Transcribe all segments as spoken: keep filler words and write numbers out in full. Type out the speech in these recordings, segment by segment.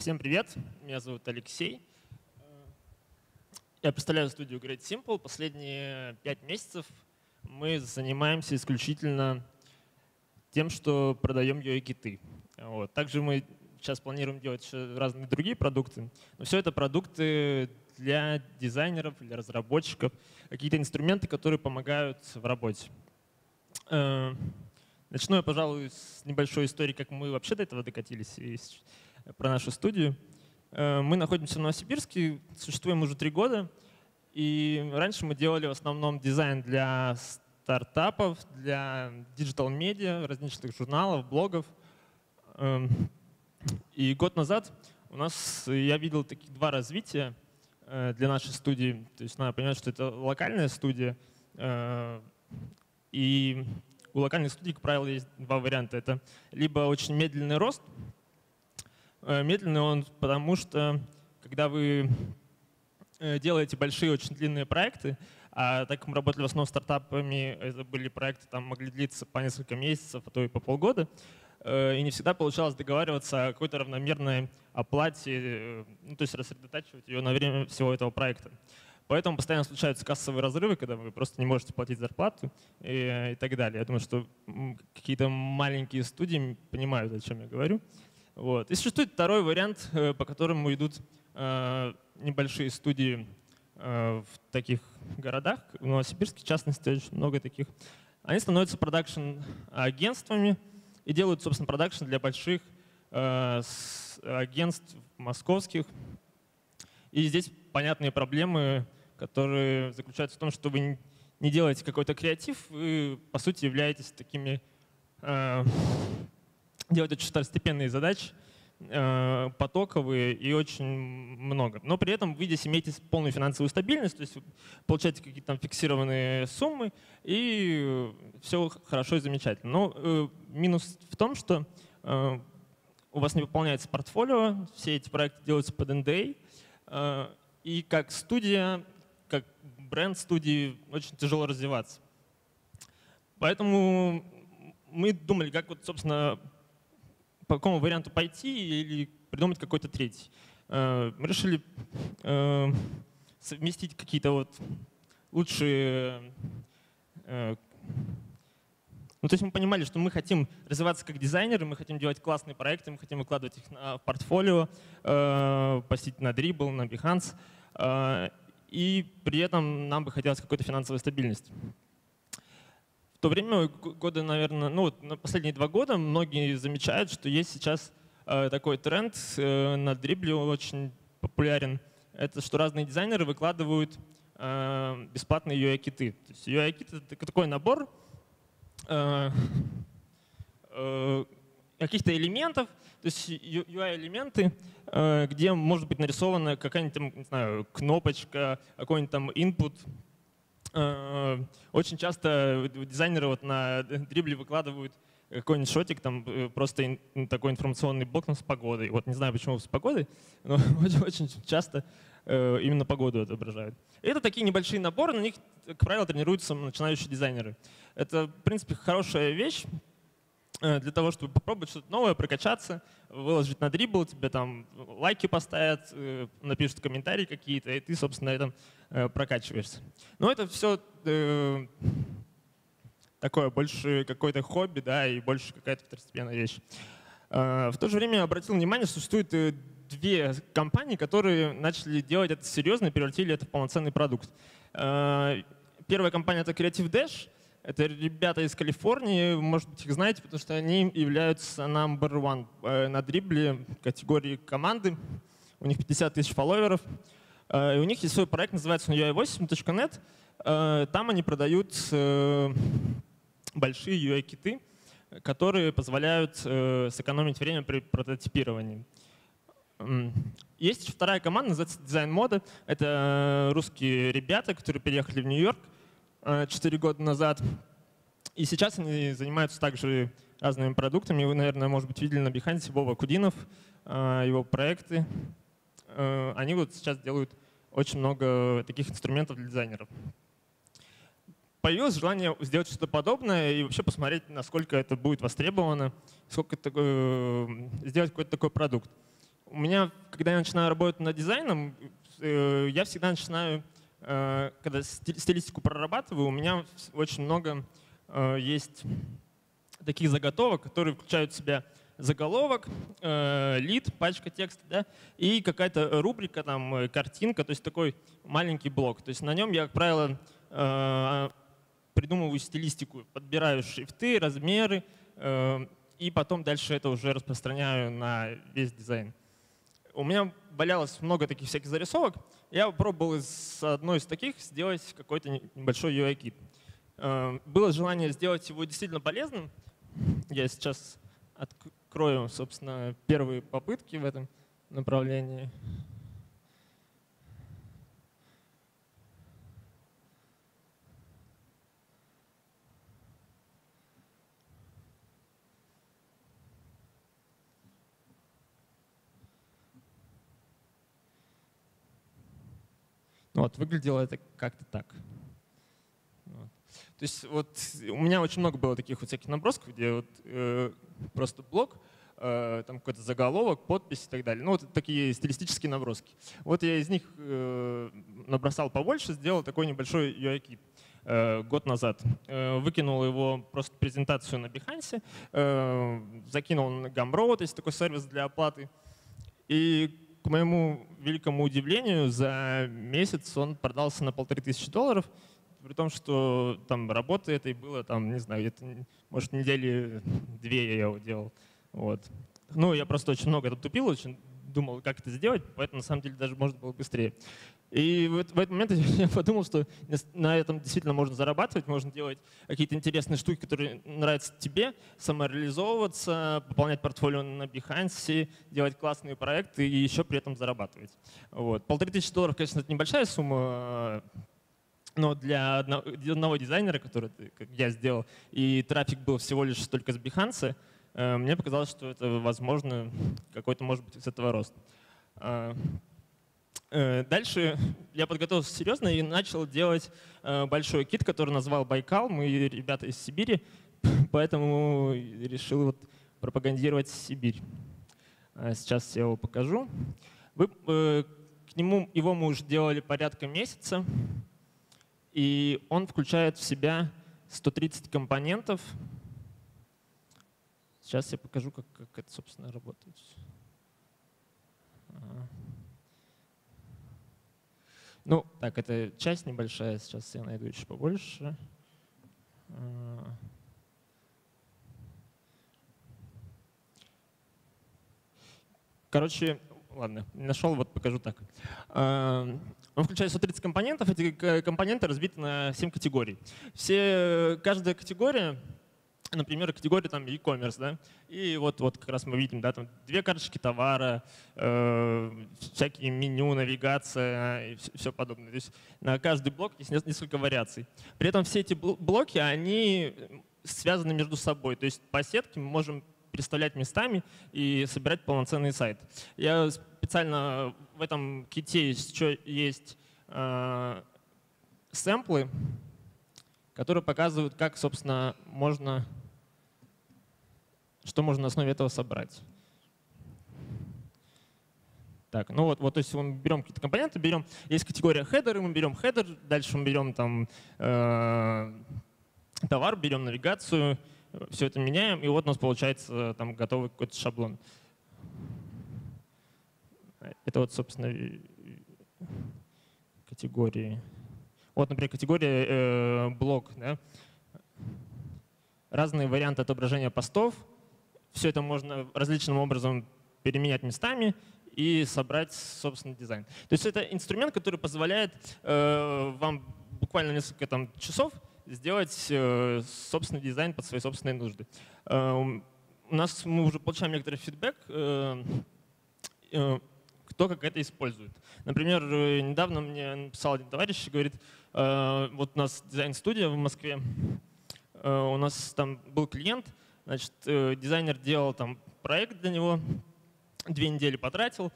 Всем привет, меня зовут Алексей. Я представляю студию Great Simple. Последние пять месяцев мы занимаемся исключительно тем, что продаем ю ай-киты. Вот. Также мы сейчас планируем делать разные другие продукты, но все это продукты для дизайнеров, для разработчиков, какие-то инструменты, которые помогают в работе. Начну я, пожалуй, с небольшой истории, как мы вообще до этого докатились, и про нашу студию. Мы находимся в Новосибирске, существуем уже три года, и раньше мы делали в основном дизайн для стартапов, для диджитал-медиа, различных журналов, блогов. И год назад у нас, я видел таких два развития для нашей студии. То есть надо понимать, что это локальная студия, и у локальных студий, как правило, есть два варианта. Это либо очень медленный рост. Медленный он, потому что, когда вы делаете большие, очень длинные проекты, а так как мы работали в основном с стартапами, это были проекты, там могли длиться по несколько месяцев, а то и по полгода, и не всегда получалось договариваться о какой-то равномерной оплате, ну, то есть рассредотачивать ее на время всего этого проекта. Поэтому постоянно случаются кассовые разрывы, когда вы просто не можете платить зарплату и, и так далее. Я думаю, что какие-то маленькие студии понимают, о чем я говорю. Вот. И существует второй вариант, по которому идут небольшие студии в таких городах, в Новосибирске, в частности, очень много таких. Они становятся продакшн-агентствами и делают, собственно, продакшн для больших агентств московских. И здесь понятные проблемы, которые заключаются в том, что вы не делаете какой-то креатив и, по сути, являетесь такими… делать очень второстепенные задачи, потоковые и очень много. Но при этом вы здесь имеете полную финансовую стабильность, то есть вы получаете какие-то там фиксированные суммы, и все хорошо и замечательно. Но минус в том, что у вас не выполняется портфолио, все эти проекты делаются под эн дэ а, и как студия, как бренд студии очень тяжело развиваться. Поэтому мы думали, как вот, собственно, по какому варианту пойти или придумать какой-то третий. Мы решили совместить какие-то вот лучшие… Ну, то есть мы понимали, что мы хотим развиваться как дизайнеры, мы хотим делать классные проекты, мы хотим выкладывать их на портфолио, постить на Dribbble, на Behance, и при этом нам бы хотелось какой-то финансовой стабильности. В то время, года, наверное, ну, на последние два года многие замечают, что есть сейчас э, такой тренд э, на Dribbble, очень популярен. Это что разные дизайнеры выкладывают э, бесплатные ю ай-киты. То есть ю ай-кит — это такой набор э, э, каких-то элементов, то есть ю ай-элементы, э, где может быть нарисована какая-нибудь, не знаю, кнопочка, какой-нибудь там input. Очень часто дизайнеры вот на Dribbble выкладывают какой-нибудь шотик, там просто такой информационный блок с погодой. Вот не знаю, почему с погодой, но очень часто именно погоду отображают. Это такие небольшие наборы, на них, как правило, тренируются начинающие дизайнеры. Это, в принципе, хорошая вещь для того, чтобы попробовать что-то новое, прокачаться, выложить на Dribbble, тебе там лайки поставят, напишут комментарии какие-то, и ты, собственно, на этом прокачиваешься. Но это все э, такое больше какое-то хобби, да, и больше какая-то второстепенная вещь. В то же время я обратил внимание, что существует две компании, которые начали делать это серьезно и превратили это в полноценный продукт. Первая компания — это Creative Dash. Это ребята из Калифорнии, может быть, их знаете, потому что они являются номер один на Dribbble категории команды. У них пятьдесят тысяч фолловеров. И у них есть свой проект, называется ю ай восемь точка нет. Там они продают большие ю ай-киты, которые позволяют сэкономить время при прототипировании. Есть еще вторая команда, называется DesignModo. Это русские ребята, которые переехали в Нью-Йорк четыре года назад. И сейчас они занимаются также разными продуктами. Вы, наверное, может быть, видели на Behance Вова Кудинов, его проекты. Они вот сейчас делают очень много таких инструментов для дизайнеров. Появилось желание сделать что-то подобное и вообще посмотреть, насколько это будет востребовано, сколько это, сделать какой-то такой продукт. у меня, когда я начинаю работать над дизайном, я всегда начинаю, когда стилистику прорабатываю, у меня очень много есть таких заготовок, которые включают в себя заголовок, лид, пачка текста, да, и какая-то рубрика, там, картинка, то есть такой маленький блок. То есть на нем я, как правило, придумываю стилистику, подбираю шрифты, размеры, и потом дальше это уже распространяю на весь дизайн. У меня валялось много таких всяких зарисовок. Я попробовал из одной из таких сделать какой-то небольшой ю ай-кит. Было желание сделать его действительно полезным. Я сейчас открою, собственно, первые попытки в этом направлении. Вот, выглядело это как-то так. Вот. То есть вот у меня очень много было таких вот всяких набросков, где вот, э, просто блок, э, там какой-то заголовок, подпись и так далее. Ну вот такие стилистические наброски. Вот я из них э, набросал побольше, сделал такой небольшой ю ай-кит э, год назад. Э, выкинул его просто презентацию на Behance, э, закинул на Gumroad, есть такой сервис для оплаты. И к моему великому удивлению, за месяц он продался на полторы тысячи долларов, при том, что там работы этой было, там, не знаю, где-то, может, недели две я его делал. Вот. Ну, я просто очень много там тупил, очень думал, как это сделать, поэтому на самом деле даже можно было быстрее. И в этот момент я подумал, что на этом действительно можно зарабатывать, можно делать какие-то интересные штуки, которые нравятся тебе, самореализовываться, пополнять портфолио на Behance, делать классные проекты и еще при этом зарабатывать. Вот. Полторы тысячи долларов, конечно, это небольшая сумма, но для одного дизайнера, который я сделал, и трафик был всего лишь только с Behance, мне показалось, что это возможно, какой-то может быть с этого рост. Дальше я подготовился серьезно и начал делать большой кит, который назвал «Байкал». Мы ребята из Сибири, поэтому решил вот пропагандировать Сибирь. Сейчас я его покажу. Вы, к нему, его мы уже делали порядка месяца, и он включает в себя сто тридцать компонентов. Сейчас я покажу, как, как это, собственно, работает. Ну, так, это часть небольшая, сейчас я найду еще побольше. Короче, ладно, нашел, вот покажу так. Он включает сто тридцать компонентов, эти компоненты разбиты на семь категорий. Все, каждая категория, например, категория там e-commerce, да, и вот, вот как раз мы видим, да, там две карточки товара, э, всякие меню, навигация и все, все подобное. То есть на каждый блок есть несколько вариаций. При этом все эти блоки, они связаны между собой. То есть по сетке мы можем переставлять местами и собирать полноценный сайт. Я специально в этом ките есть э, сэмплы, которые показывают, как, собственно, можно… Что можно на основе этого собрать. Так, ну вот, вот, то есть мы берем какие-то компоненты, берем, есть категория хедеры, мы берем хедер, дальше мы берем там э, товар, берем навигацию, все это меняем, и вот у нас получается там готовый какой-то шаблон. Это вот, собственно, категории. Вот, например, категория э, блог, да? Разные варианты отображения постов. Все это можно различным образом переменять местами и собрать собственный дизайн. То есть это инструмент, который позволяет э, вам буквально несколько там, часов сделать э, собственный дизайн под свои собственные нужды. Э, у нас мы уже получаем некоторый фидбэк, э, э, кто как это использует. Например, недавно мне написал один товарищ и говорит, э, вот у нас дизайн-студия в Москве, у нас там был клиент, значит, дизайнер делал там проект для него, две недели потратил,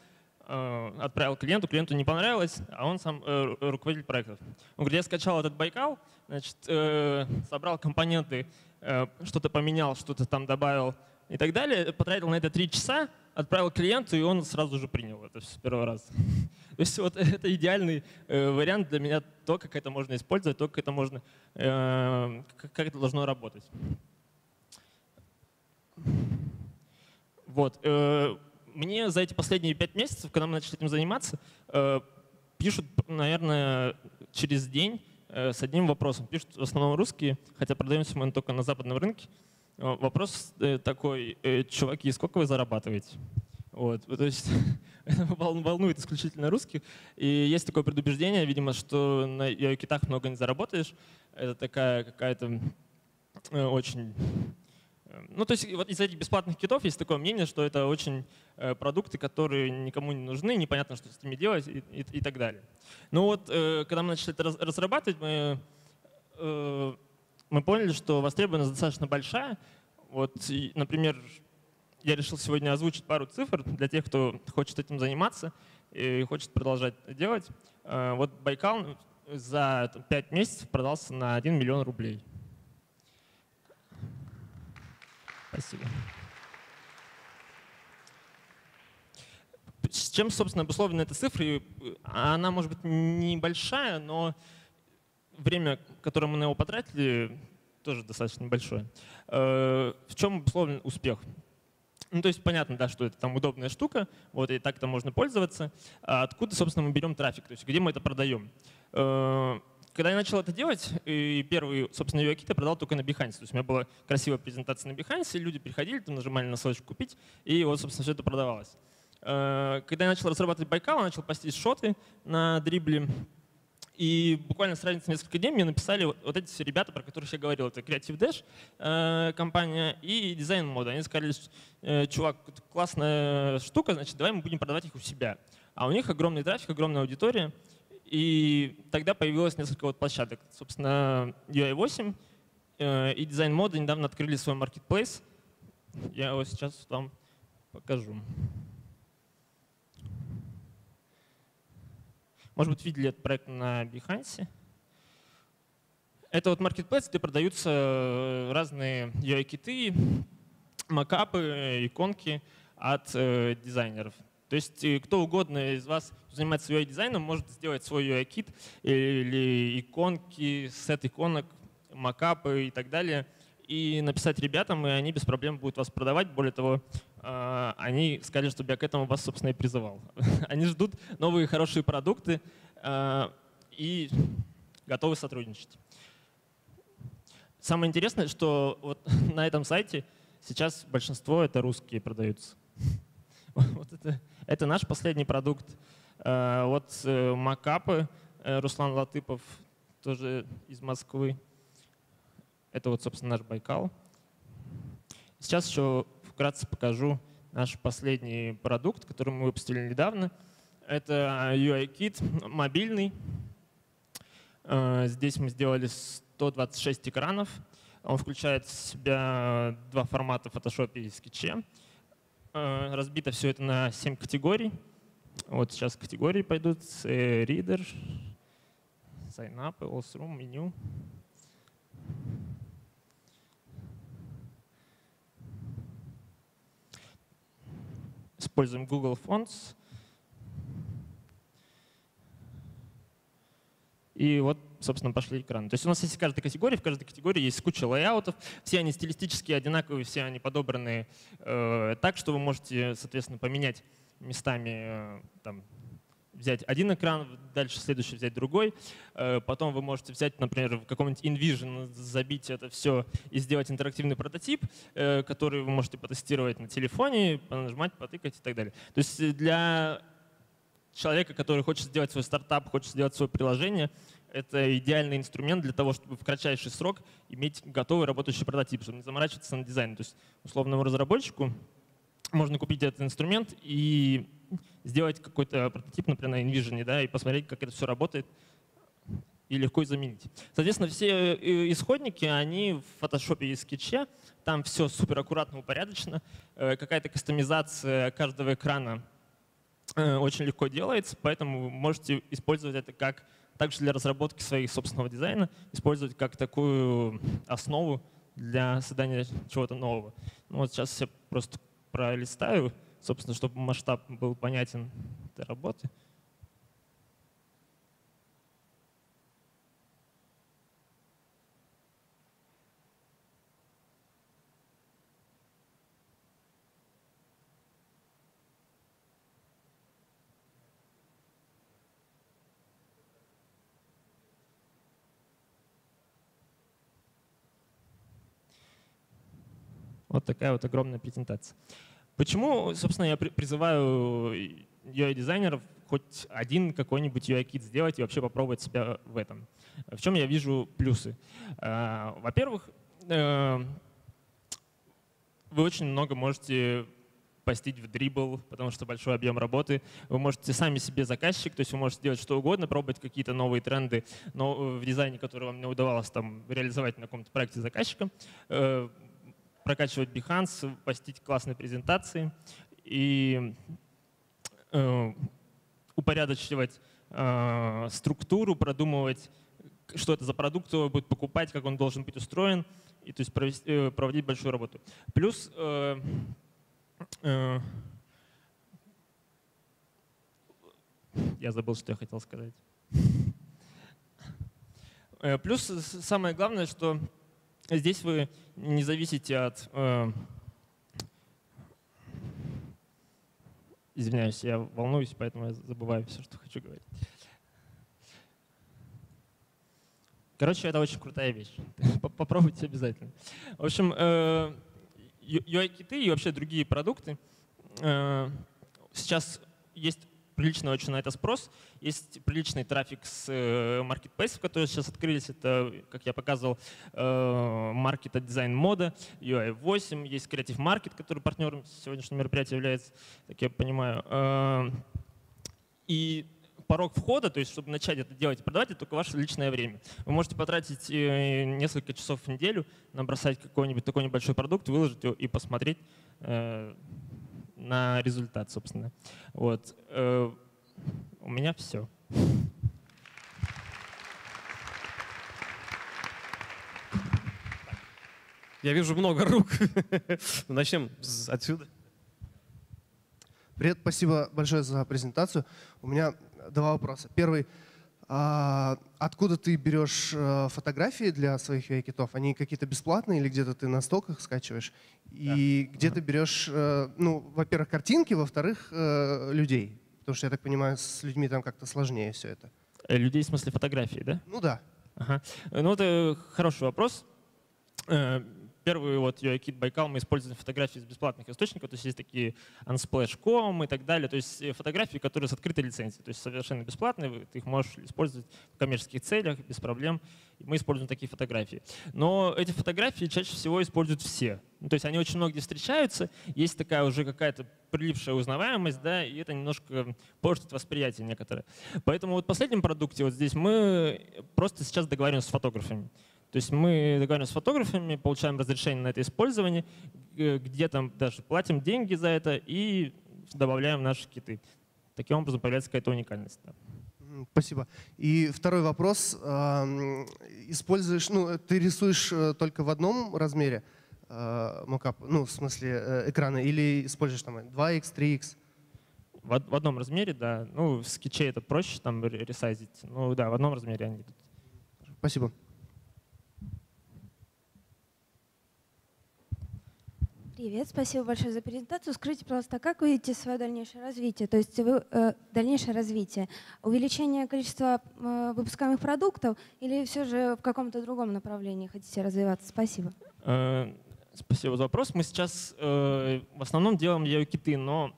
отправил клиенту, клиенту не понравилось, а он сам руководитель проектов. Он говорит, я скачал этот Байкал, значит, собрал компоненты, что-то поменял, что-то там добавил и так далее, потратил на это три часа, отправил клиенту, и он сразу же принял это с первого раза. То есть вот это идеальный вариант для меня, то, как это можно использовать, то, как это можно, как это должно работать. Вот. Мне за эти последние пять месяцев, когда мы начали этим заниматься, пишут, наверное, через день с одним вопросом. Пишут в основном русские, хотя продаемся мы только на западном рынке. Вопрос такой: чуваки, сколько вы зарабатываете? Вот, то есть волнует исключительно русских. И есть такое предубеждение, видимо, что на ю ай-китах много не заработаешь. Это такая какая-то очень… Ну, то есть вот из этих бесплатных китов есть такое мнение, что это очень э, продукты, которые никому не нужны, непонятно, что с ними делать и, и, и так далее. Ну вот, э, когда мы начали это раз, разрабатывать, мы, э, мы поняли, что востребованность достаточно большая. Вот, и, например, я решил сегодня озвучить пару цифр для тех, кто хочет этим заниматься и хочет продолжать делать. Э, вот Байкал за пять месяцев продался на один миллион рублей. Спасибо. С чем, собственно, обусловлена эта цифра? Она, может быть, небольшая, но время, которое мы на него потратили, тоже достаточно большое. В чем обусловлен успех? Ну, то есть понятно, да, что это там удобная штука, вот, и так-то можно пользоваться. А откуда, собственно, мы берем трафик, то есть где мы это продаем? Когда я начал это делать, и первый, собственно, ю ай-кит я продал только на Behance. То есть у меня была красивая презентация на Behance, люди приходили, там нажимали на ссылочку «Купить», и вот, собственно, все это продавалось. Когда я начал разрабатывать Байкал, я начал постить шоты на Dribbble. И буквально с разницей несколько дней мне написали вот эти все ребята, про которых я говорил. Это Creative Dash компания и DesignModo. Они сказали: чувак, классная штука, значит, давай мы будем продавать их у себя. А у них огромный трафик, огромная аудитория. И тогда появилось несколько вот площадок. Собственно, ю ай восемь и DesignModo недавно открыли свой marketplace. Я его сейчас вам покажу. Может быть, видели этот проект на Behance. Это вот marketplace, где продаются разные ю ай-киты, макапы, иконки от дизайнеров. То есть кто угодно из вас, кто занимается ю ай-дизайном, может сделать свой ю ай-кит или иконки, сет иконок, макапы и так далее, и написать ребятам, и они без проблем будут вас продавать. Более того, они сказали, чтобы я к этому вас, собственно, и призывал. Они ждут новые хорошие продукты и готовы сотрудничать. Самое интересное, что вот на этом сайте сейчас большинство это русские продаются. Вот это, это наш последний продукт. Вот макапы, Руслан Латыпов, тоже из Москвы. Это вот, собственно, наш Байкал. Сейчас еще вкратце покажу наш последний продукт, который мы выпустили недавно. Это ю ай-кит мобильный. Здесь мы сделали сто двадцать шесть экранов. Он включает в себя два формата в Photoshop и скетче. Разбито все это на семь категорий. Вот сейчас категории пойдут. Reader, Sign Up, All's Room, меню. Используем Google Fonts. И вот, собственно, пошли экраны. То есть у нас есть каждая категория, в каждой категории есть куча лейаутов. Все они стилистически одинаковые, все они подобраны э, так, что вы можете, соответственно, поменять местами, э, там, взять один экран, дальше следующий взять другой. Э, потом вы можете взять, например, в каком-нибудь InVision, забить это все и сделать интерактивный прототип, э, который вы можете потестировать на телефоне, понажимать, потыкать и так далее. То есть для человека, который хочет сделать свой стартап, хочет сделать свое приложение, это идеальный инструмент для того, чтобы в кратчайший срок иметь готовый работающий прототип, чтобы не заморачиваться на дизайн. То есть условному разработчику можно купить этот инструмент и сделать какой-то прототип, например, на InVision, да, и посмотреть, как это все работает, и легко и заменить. Соответственно, все исходники, они в Photoshop и скетче, там все супер аккуратно, упорядочено, какая-то кастомизация каждого экрана очень легко делается, поэтому вы можете использовать это как также для разработки своего собственного дизайна, использовать как такую основу для создания чего-то нового. Ну, вот сейчас я просто пролистаю. собственно, чтобы масштаб был понятен для работы. Вот такая вот огромная презентация. Почему, собственно, я призываю ю ай-дизайнеров хоть один какой-нибудь ю ай-кит сделать и вообще попробовать себя в этом? В чем я вижу плюсы? Во-первых, вы очень много можете постить в Dribbble, потому что большой объем работы. Вы можете сами себе заказчик, то есть вы можете делать что угодно, пробовать какие-то новые тренды но в дизайне, которые вам не удавалось там реализовать на каком-то проекте заказчика. Прокачивать Behance, постить классные презентации и э, упорядочивать э, структуру, продумывать, что это за продукт, кто будет покупать, как он должен быть устроен, и то есть провести, э, проводить большую работу. Плюс э, э, я забыл, что я хотел сказать. Плюс самое главное, что здесь вы не зависите от… Э, извиняюсь, я волнуюсь, поэтому я забываю все, что хочу говорить. Короче, это очень крутая вещь. Попробуйте обязательно. В общем, э, ю ай-киты и вообще другие продукты. Э, сейчас есть приличный очень на это спрос. Есть приличный трафик с маркетплейсов, которые сейчас открылись. Это, как я показывал, маркет от DesignModo, ю ай восемь, есть Creative Market, который партнером сегодняшнего мероприятия является, так я понимаю. И порог входа, то есть чтобы начать это делать и продавать, это только ваше личное время. Вы можете потратить несколько часов в неделю, набросать какой-нибудь такой небольшой продукт, выложить его и посмотреть на результат, собственно. Вот. У меня все. Я вижу много рук. Начнем отсюда. Привет, спасибо большое за презентацию. У меня два вопроса. Первый. Откуда ты берешь фотографии для своих ю ай-китов? Они какие-то бесплатные или где-то ты на стоках скачиваешь? И да. Где ты берешь, ну, во-первых, картинки, во-вторых, людей? Потому что, я так понимаю, с людьми там как-то сложнее все это. Людей в смысле фотографии, да? Ну да. Ага. Ну это хороший вопрос. Первый вот ю ай-кит Байкал мы используем фотографии из бесплатных источников, то есть есть такие unsplash точка com и так далее, то есть фотографии, которые с открытой лицензией, то есть совершенно бесплатные, ты их можешь использовать в коммерческих целях без проблем. Мы используем такие фотографии. Но эти фотографии чаще всего используют все. Ну, то есть они очень много где встречаются, есть такая уже какая-то прилипшая узнаваемость, да, и это немножко портит восприятие некоторое. Поэтому вот в последнем продукте вот здесь мы просто сейчас договариваемся с фотографами. То есть мы договариваемся с фотографами, получаем разрешение на это использование, где там даже платим деньги за это и добавляем наши киты. Таким образом появляется какая-то уникальность. Спасибо. И второй вопрос. Используешь, ну, ты рисуешь только в одном размере мокап, ну, в смысле экрана, или используешь там два икс, три икс? В одном размере, да. Ну, в скетче это проще там ресайзить. Ну да, в одном размере они идут. Спасибо. Привет, спасибо большое за презентацию. Скажите, пожалуйста, как вы видите свое дальнейшее развитие? То есть вы, э, дальнейшее развитие, увеличение количества э, выпускаемых продуктов или все же в каком-то другом направлении хотите развиваться? Спасибо. Э, спасибо за вопрос. Мы сейчас э, в основном делаем ю ай-киты, но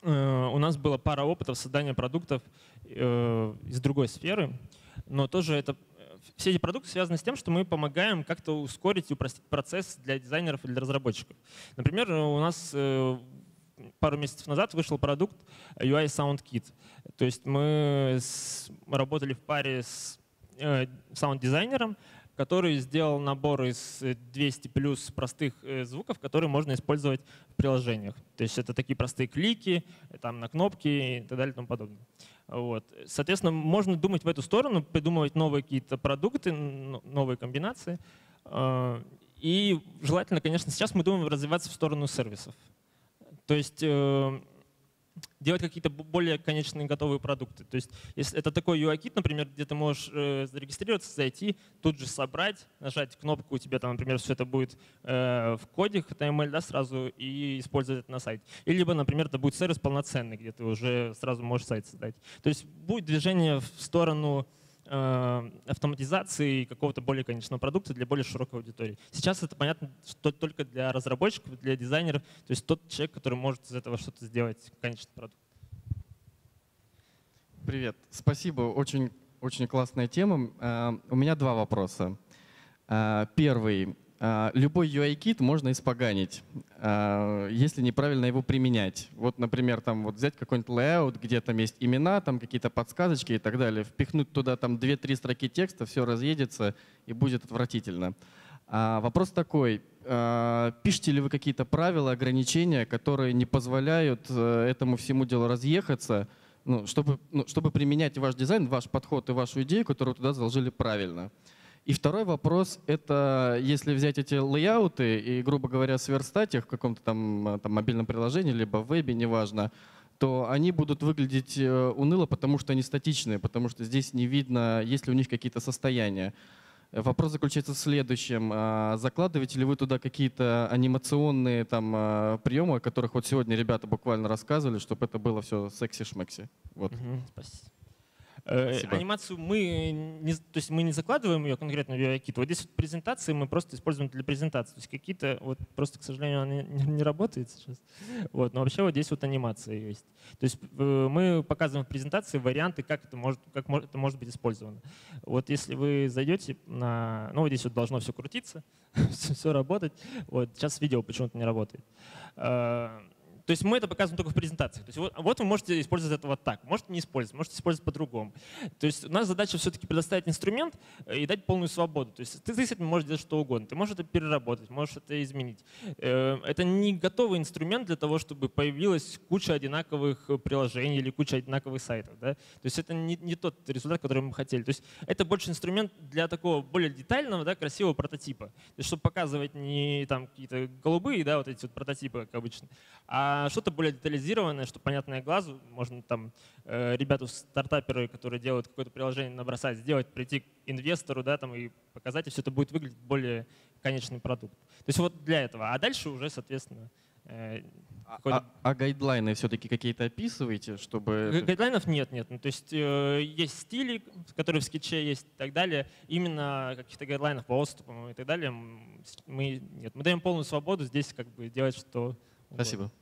э, у нас было пара опытов создания продуктов э, из другой сферы, но тоже это… Все эти продукты связаны с тем, что мы помогаем как-то ускорить и упростить процесс для дизайнеров или для разработчиков. Например, у нас пару месяцев назад вышел продукт ю ай SoundKit. То есть мы работали в паре с саунд-дизайнером, который сделал набор из двухсот плюс простых звуков, которые можно использовать в приложениях. То есть это такие простые клики там, на кнопки и так далее и тому подобное. Вот. Соответственно, можно думать в эту сторону, придумывать новые какие-то продукты, новые комбинации. И желательно, конечно, сейчас мы думаем развиваться в сторону сервисов. То есть э, делать какие-то более конечные готовые продукты. То есть если это такой ю ай-кит, например, где ты можешь э, зарегистрироваться, зайти, тут же собрать, нажать кнопку, у тебя там, например, все это будет э, в коде эйч ти эм эль, да, сразу, и использовать это на сайте. Или, либо, например, это будет сервис полноценный, где ты уже сразу можешь сайт создать. То есть будет движение в сторону автоматизации какого-то более конечного продукта для более широкой аудитории. Сейчас это понятно, что только для разработчиков, для дизайнеров, то есть тот человек, который может из этого что-то сделать, конечный продукт. Привет. Спасибо. Очень, очень классная тема. У меня два вопроса. Первый. Любой ю ай-кит можно испоганить, если неправильно его применять. Вот, например, там вот взять какой-нибудь layout, где там есть имена, там какие-то подсказочки и так далее, впихнуть туда там две-три строки текста, все разъедется и будет отвратительно. А вопрос такой. Пишете ли вы какие-то правила, ограничения, которые не позволяют этому всему делу разъехаться, ну, чтобы, ну, чтобы применять ваш дизайн, ваш подход и вашу идею, которую туда заложили правильно? И второй вопрос — это если взять эти лейауты и, грубо говоря, сверстать их в каком-то там, там мобильном приложении, либо в вебе, неважно, то они будут выглядеть уныло, потому что они статичные, потому что здесь не видно, есть ли у них какие-то состояния. Вопрос заключается в следующем. Закладываете ли вы туда какие-то анимационные там приемы, о которых вот сегодня ребята буквально рассказывали, чтобы это было все секси-шмекси? Вот. Спасибо. Спасибо. Анимацию мы не, то есть мы не закладываем ее конкретно в ю ай-кит. Вот здесь вот презентации мы просто используем для презентации. То есть какие-то, вот просто, к сожалению, она не, не работает сейчас. Вот, но вообще вот здесь вот анимация есть. То есть мы показываем в презентации варианты, как это может, как это может быть использовано. Вот если вы зайдете на… Ну вот здесь вот должно все крутиться, все работать. Вот, сейчас видео почему-то не работает. То есть мы это показываем только в презентациях. То есть вот, вот вы можете использовать это вот так, можете не использовать, можете использовать по-другому. То есть у нас задача все-таки предоставить инструмент и дать полную свободу. То есть ты, ты с этим можешь делать что угодно. Ты можешь это переработать, можешь это изменить. Это не готовый инструмент для того, чтобы появилась куча одинаковых приложений или куча одинаковых сайтов. Да? То есть это не, не тот результат, который мы хотели. То есть это больше инструмент для такого более детального, да, красивого прототипа. То есть чтобы показывать не какие-то голубые, да, вот эти вот прототипы, как обычно, а что-то более детализированное, что понятное глазу. Можно там э, ребята-стартаперы, которые делают какое-то приложение, набросать, сделать, прийти к инвестору, да, там, и показать, и все это будет выглядеть более конечный продукт. То есть вот для этого. А дальше уже, соответственно… Э, а, а гайдлайны все-таки какие-то описываете, чтобы… Гайдлайнов нет, нет. Ну, то есть э, есть стили, которые в скетче есть и так далее. Именно каких-то гайдлайнов по отступам и так далее мы, нет. Мы даем полную свободу здесь как бы делать что… Спасибо. Угодно.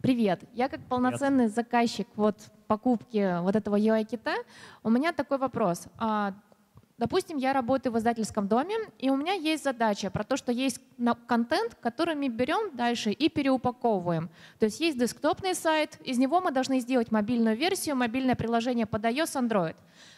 Привет. Я как полноценный Привет. заказчик вот, покупки вот этого ю ай-кита, у меня такой вопрос. Допустим, я работаю в издательском доме, и у меня есть задача про то, что есть контент, который мы берем дальше и переупаковываем. То есть есть десктопный сайт, из него мы должны сделать мобильную версию, мобильное приложение под iOS, Android.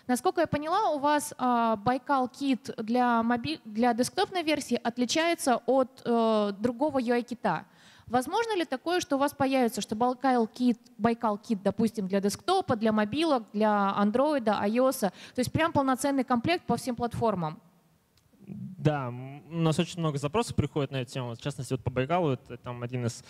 Насколько я поняла, у вас Байкал-кит для, для десктопной версии отличается от э, другого ю ай-кита. Возможно ли такое, что у вас появится, что Байкал-кит, Байкал-кит, допустим, для десктопа, для мобилок, для андроида, iOS, то есть прям полноценный комплект по всем платформам? Да, у нас очень много запросов приходит на эту тему. В частности, вот по Байкалу, это там один из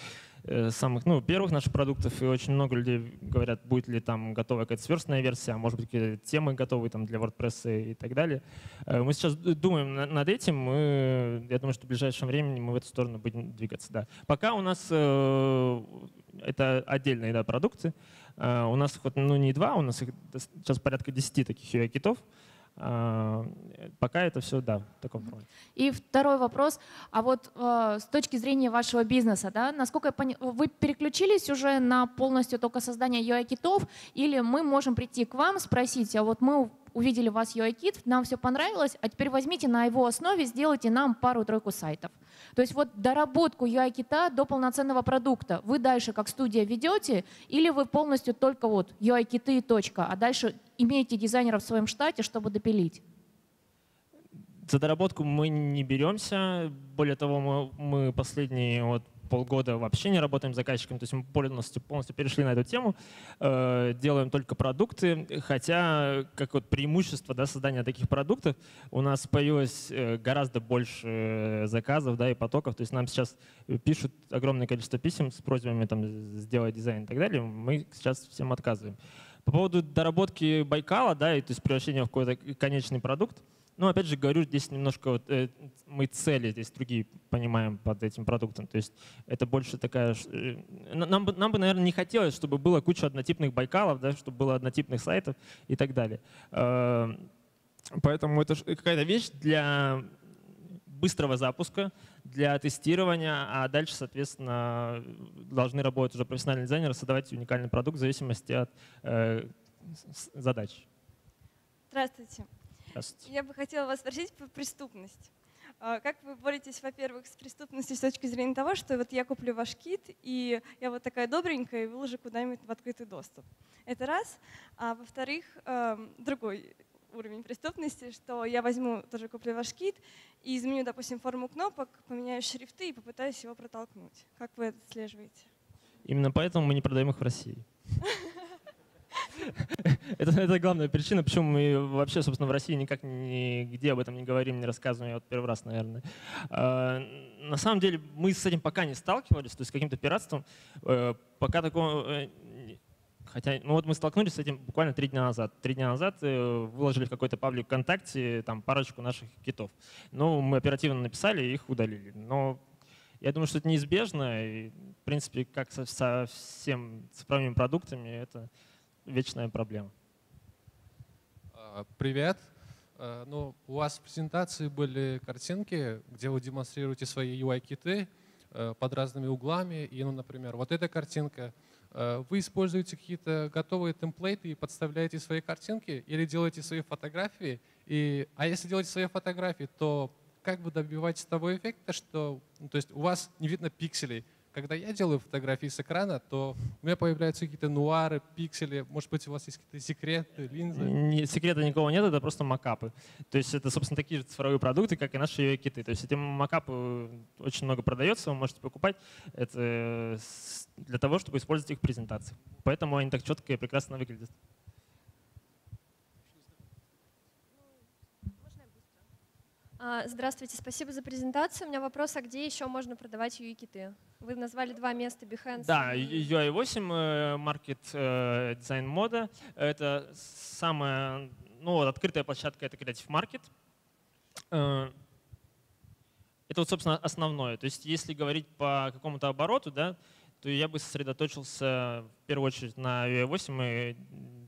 самых, ну, первых наших продуктов, и очень много людей говорят, будет ли там готова какая-то сверстная версия, а может быть какие-то темы готовы там для WordPress и так далее. Мы сейчас думаем над этим, и я думаю, что в ближайшем времени мы в эту сторону будем двигаться. Да. Пока у нас это отдельные, да, продукты. У нас хоть, ну, не два, у нас их сейчас порядка десяти таких ю ай-китов. Пока это все, да, в таком формате. И второй вопрос. А вот э, с точки зрения вашего бизнеса, да, насколько я поняла, вы переключились уже на полностью только создание ю ай-китов, или мы можем прийти к вам, спросить, а вот мы увидели вас ю ай-кит, нам все понравилось, а теперь возьмите на его основе, сделайте нам пару-тройку сайтов. То есть вот доработку ю ай-кита до полноценного продукта вы дальше как студия ведете, или вы полностью только вот ю ай-киты и точка, а дальше имеете дизайнеров в своем штате, чтобы допилить? За доработку мы не беремся. Более того, мы, мы последние вот полгода вообще не работаем с заказчиком, то есть мы полностью, полностью перешли на эту тему, э, делаем только продукты, хотя как вот преимущество, да, создания таких продуктов у нас появилось гораздо больше заказов, да, и потоков, то есть нам сейчас пишут огромное количество писем с просьбами там, сделать дизайн и так далее, мы сейчас всем отказываем. По поводу доработки Байкала, да, и то есть превращения в какой-то конечный продукт, ну, опять же, говорю, здесь немножко вот, э, мы цели здесь другие понимаем под этим продуктом. То есть это больше такая… Э, нам, нам бы, наверное, не хотелось, чтобы было куча однотипных Байкалов, да, чтобы было однотипных сайтов и так далее. Э, поэтому это какая-то вещь для быстрого запуска, для тестирования, а дальше, соответственно, должны работать уже профессиональные дизайнеры, создавать уникальный продукт в зависимости от э, задач. Здравствуйте. Я бы хотела вас спросить про преступность. Как вы боретесь, во-первых, с преступностью с точки зрения того, что вот я куплю ваш кит, и я вот такая добренькая и выложу куда-нибудь в открытый доступ? Это раз. А во-вторых, другой уровень преступности, что я возьму, тоже куплю ваш кит, и изменю, допустим, форму кнопок, поменяю шрифты и попытаюсь его протолкнуть. Как вы это отслеживаете? Именно поэтому мы не продаем их в России. Это, это главная причина, почему мы вообще, собственно, в России никак нигде об этом не говорим, не рассказываем. Я вот первый раз, наверное. А, на самом деле мы с этим пока не сталкивались, то есть с каким-то пиратством. А, пока такого… Хотя, ну вот мы столкнулись с этим буквально три дня назад. Три дня назад выложили в какой-то паблик ВКонтакте там, парочку наших китов. Ну, мы оперативно написали и их удалили. Но я думаю, что это неизбежно. И, в принципе, как со, со всем цифровыми продуктами, это… вечная проблема. Привет. Ну, у вас в презентации были картинки, где вы демонстрируете свои ю ай-киты под разными углами. И, ну, например, вот эта картинка. Вы используете какие-то готовые темплейты и подставляете свои картинки или делаете свои фотографии? И, а если делаете свои фотографии, то как вы добиваетесь того эффекта, что, ну, то есть у вас не видно пикселей? Когда я делаю фотографии с экрана, то у меня появляются какие-то нуары, пиксели. Может быть, у вас есть какие-то секреты, линзы? Нет, секрета никого нет, это просто макапы. То есть это, собственно, такие же цифровые продукты, как и наши ю ай-киты. То есть эти макапы очень много продается, вы можете покупать. Это для того, чтобы использовать их в презентации. Поэтому они так четко и прекрасно выглядят. Здравствуйте, спасибо за презентацию. У меня вопрос, а где еще можно продавать ю ай-киты? Вы назвали два места, Behance. Да, ю ай восемь точка нет, Market, DesignModo. Это самая, ну, вот, открытая площадка, это Creative Market. Это, вот, собственно, основное. То есть если говорить по какому-то обороту, да, то я бы сосредоточился в первую очередь на ю ай восемь и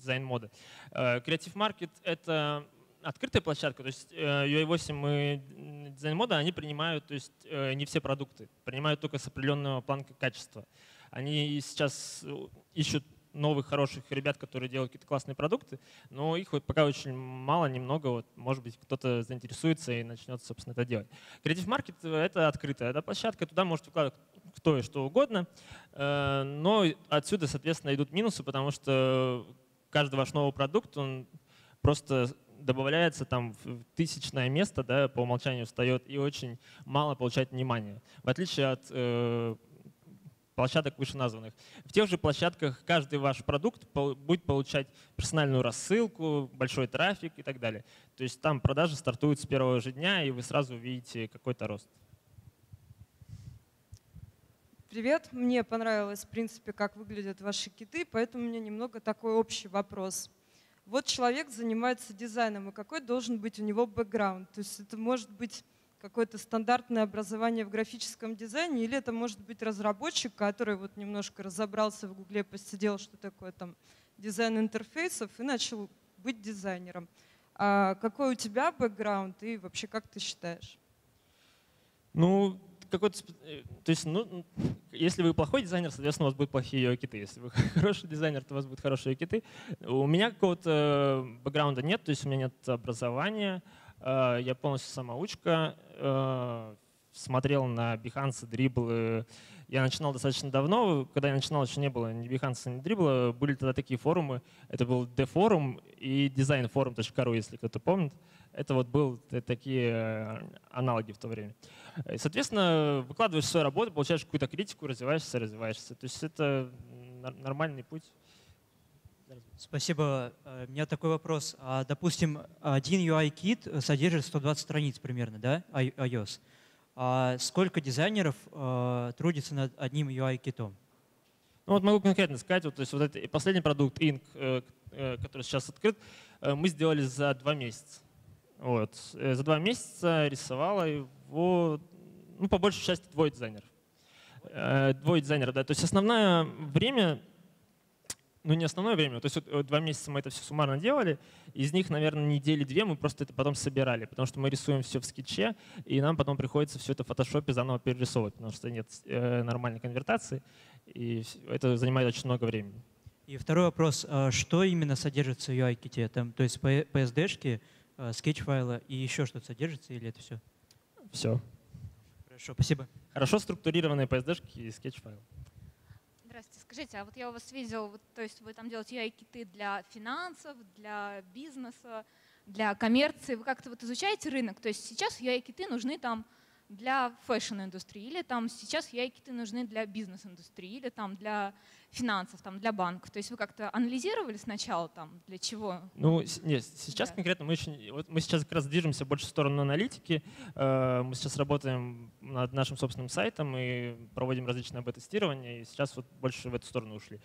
DesignModo. Creative Market — это… открытая площадка, то есть ю ай восемь и DesignModo, они принимают, то есть не все продукты, принимают только с определенного планка качества. Они сейчас ищут новых хороших ребят, которые делают какие-то классные продукты, но их вот пока очень мало, немного, вот, может быть, кто-то заинтересуется и начнет, собственно, это делать. Creative Market — это открытая, это площадка, туда может вкладывать кто и что угодно, но отсюда, соответственно, идут минусы, потому что каждый ваш новый продукт, он просто… добавляется там в тысячное место, да, по умолчанию встает и очень мало получает внимания, в отличие от э, площадок вышеназванных. В тех же площадках каждый ваш продукт будет получать персональную рассылку, большой трафик и так далее. То есть там продажи стартуют с первого же дня, и вы сразу увидите какой-то рост. Привет. Мне понравилось, в принципе, как выглядят ваши киты, поэтому у меня немного такой общий вопрос. Вот человек занимается дизайном, и какой должен быть у него бэкграунд? То есть это может быть какое-то стандартное образование в графическом дизайне, или это может быть разработчик, который вот немножко разобрался в Гугле, посидел, что такое там дизайн интерфейсов, и начал быть дизайнером. А какой у тебя бэкграунд и вообще как ты считаешь? Ну… какой-то, то есть, ну, если вы плохой дизайнер, соответственно, у вас будут плохие ю ай-киты. Если вы хороший дизайнер, то у вас будут хорошие ю ай-киты. У меня какого-то бэкграунда нет, то есть у меня нет образования, я полностью самоучка, смотрел на Behance, Dribbble. Я начинал достаточно давно, когда я начинал, еще не было ни Behance, ни Dribbble. Были тогда такие форумы, это был D-форум и дизайн форум точка ру, если кто-то помнит. Это вот были такие аналоги в то время. И, соответственно, выкладываешь свою работу, получаешь какую-то критику, развиваешься, развиваешься. То есть это нормальный путь. Спасибо. У меня такой вопрос. Допустим, один ю ай-кит содержит сто двадцать страниц примерно, да, iOS. А сколько дизайнеров трудится над одним ю ай-китом? Ну вот могу конкретно сказать. Вот, то есть вот это последний продукт, инк, который сейчас открыт, мы сделали за два месяца. Вот. За два месяца рисовала его, ну, по большей части, двое дизайнеров. Двое дизайнеров, да. То есть основное время… Ну, не основное время. То есть вот два месяца мы это все суммарно делали. Из них, наверное, недели две мы просто это потом собирали, потому что мы рисуем все в скетче, и нам потом приходится все это в фотошопе заново перерисовывать, потому что нет нормальной конвертации, и это занимает очень много времени. И второй вопрос. Что именно содержится в ю ай-ките? Там, то есть пи эс ди-шки, скетч-файлы и еще что-то содержится, или это все? Все. Хорошо, спасибо. Хорошо структурированные пи эс ди-шки и скетч-файлы. Здравствуйте. Скажите, а вот я у вас видел, вот, то есть вы там делаете ю ай-киты для финансов, для бизнеса, для коммерции. Вы как-то вот изучаете рынок? То есть сейчас ю ай-киты нужны там для фэшн-индустрии, или там сейчас ю ай-киты нужны для бизнес-индустрии, или там для финансов, там для банков. То есть вы как-то анализировали сначала, там для чего? Ну, нет, сейчас да. Конкретно мы еще, вот мы сейчас как раз движемся больше в сторону аналитики. Мы сейчас работаем над нашим собственным сайтом и проводим различные бета-тестирования, и сейчас вот больше в эту сторону ушли.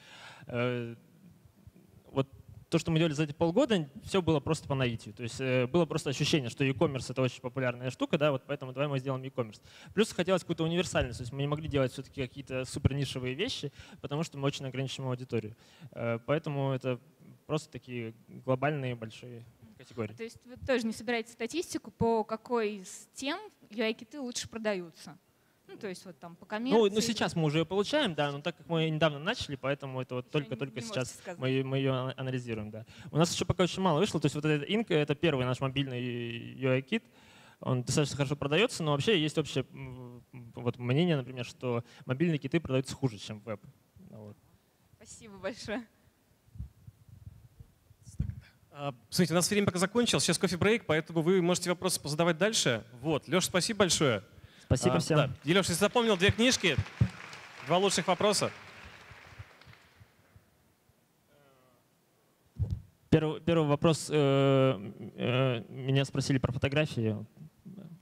Вот то, что мы делали за эти полгода, все было просто по наитию. То есть было просто ощущение, что e-commerce — это очень популярная штука, да, вот поэтому давай мы сделаем e-commerce. Плюс хотелось какую-то универсальность, то есть мы не могли делать все-таки какие-то супернишевые вещи, потому что мы очень ограничиваем аудиторию. Поэтому это просто такие глобальные большие категории. То есть вы тоже не собираете статистику, по какой из тем ю ай-киты лучше продаются? Ну, то есть вот там по коммерции. Ну, ну, сейчас мы уже ее получаем, да, но так как мы недавно начали, поэтому это вот только-только сейчас мы, мы ее анализируем, да. У нас еще пока очень мало вышло, то есть вот этот инк — это первый наш мобильный ю ай-кит. Он достаточно хорошо продается, но вообще есть общее вот мнение, например, что мобильные киты продаются хуже, чем веб. Вот. Спасибо большое. Смотрите, у нас время пока закончилось, сейчас кофе-брейк, поэтому вы можете вопросы позадавать дальше. Вот, Леша, спасибо большое. Спасибо а, всем. Да. Елёш, ты запомнил две книжки, два лучших вопроса. Первый, первый вопрос. Э, э, меня спросили про фотографии.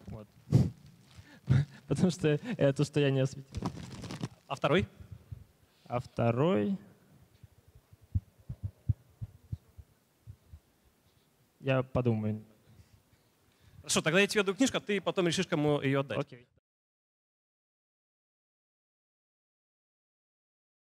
Вот. Потому что это, что я не осветил. А второй? А второй? Я подумаю. Хорошо, тогда я тебе даю книжку, а ты потом решишь, кому ее отдать. Окей.